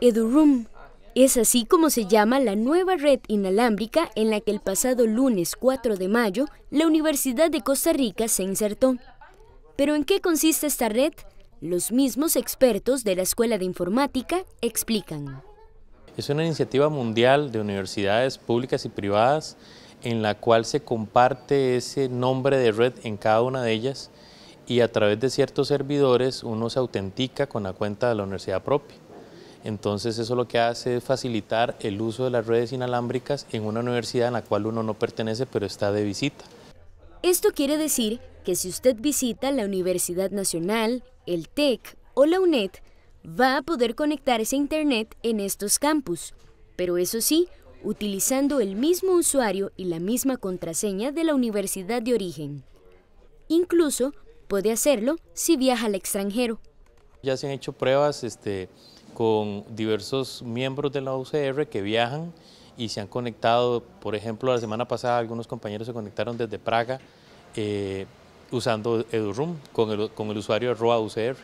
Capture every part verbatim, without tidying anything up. Eduroam. Es así como se llama la nueva red inalámbrica en la que el pasado lunes cuatro de mayo la Universidad de Costa Rica se insertó. ¿Pero en qué consiste esta red? Los mismos expertos de la Escuela de Informática explican. Es una iniciativa mundial de universidades públicas y privadas en la cual se comparte ese nombre de red en cada una de ellas y a través de ciertos servidores uno se autentica con la cuenta de la universidad propia. Entonces eso lo que hace es facilitar el uso de las redes inalámbricas en una universidad en la cual uno no pertenece, pero está de visita. Esto quiere decir que si usted visita la Universidad Nacional, el TEC o la UNED, va a poder conectarse a Internet en estos campus, pero eso sí, utilizando el mismo usuario y la misma contraseña de la universidad de origen. Incluso puede hacerlo si viaja al extranjero. Ya se han hecho pruebas, este... con diversos miembros de la U C R que viajan y se han conectado. Por ejemplo, la semana pasada algunos compañeros se conectaron desde Praga eh, usando Eduroam con el, con el usuario arroba U C R.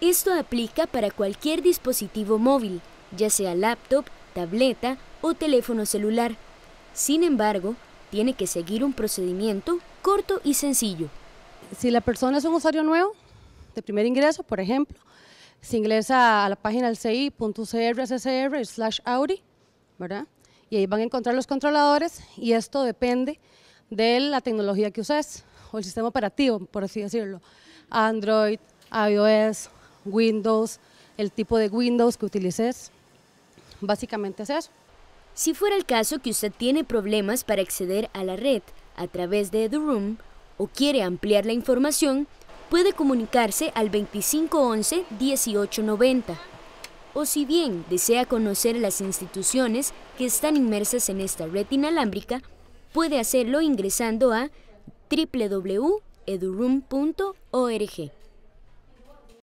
Esto aplica para cualquier dispositivo móvil, ya sea laptop, tableta o teléfono celular. Sin embargo, tiene que seguir un procedimiento corto y sencillo. Si la persona es un usuario nuevo, de primer ingreso, por ejemplo, se ingresa a la página del ci punto u c r punto a c punto c r slash auri, ¿verdad? Y ahí van a encontrar los controladores y esto depende de la tecnología que uses o el sistema operativo, por así decirlo. Android, iOS, Windows, el tipo de Windows que utilices, básicamente es eso. Si fuera el caso que usted tiene problemas para acceder a la red a través de Eduroam o quiere ampliar la información, puede comunicarse al veinticinco once dieciocho noventa. O si bien desea conocer las instituciones que están inmersas en esta red inalámbrica, puede hacerlo ingresando a doble u doble u doble u punto eduroam punto org.